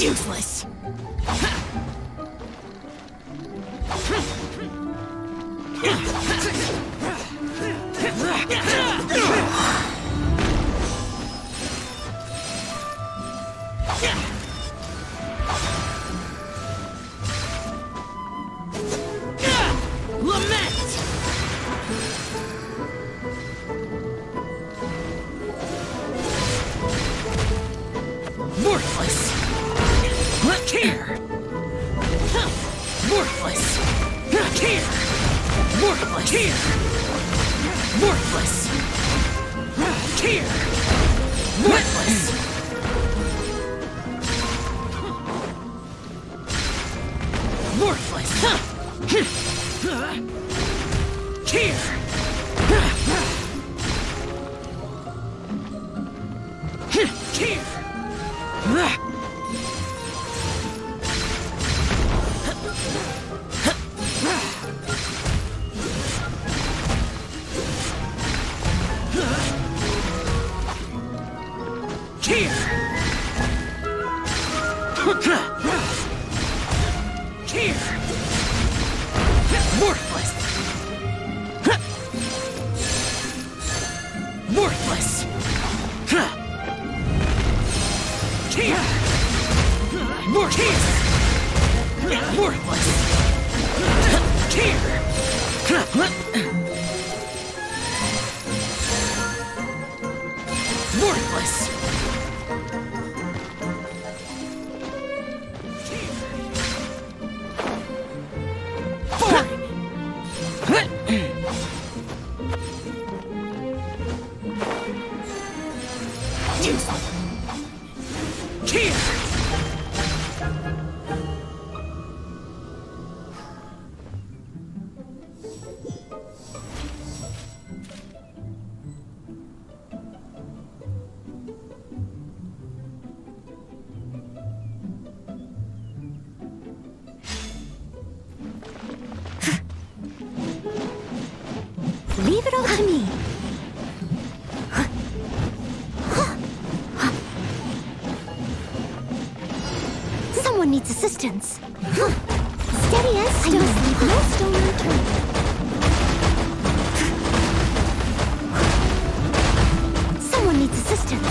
Useless. Assistance. Steady as stone. No stone returned. Someone needs assistance.